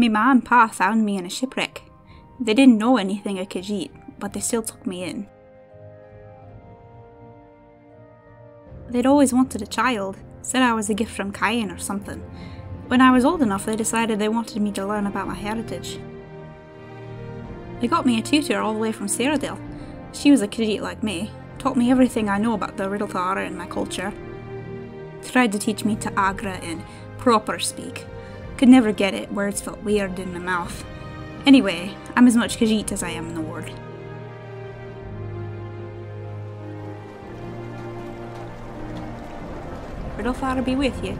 Me ma and pa found me in a shipwreck. They didn't know anything of Khajiit, but they still took me in. They'd always wanted a child, said I was a gift from Kain or something. When I was old enough, they decided they wanted me to learn about my heritage. They got me a tutor all the way from Seradale. She was a Khajiit like me, taught me everything I know about the Riddlethara and my culture. Tried to teach me to Agra and proper speak. Could never get it, words felt weird in my mouth. Anyway, I'm as much Khajiit as I am Nord. Riddlethara be with you.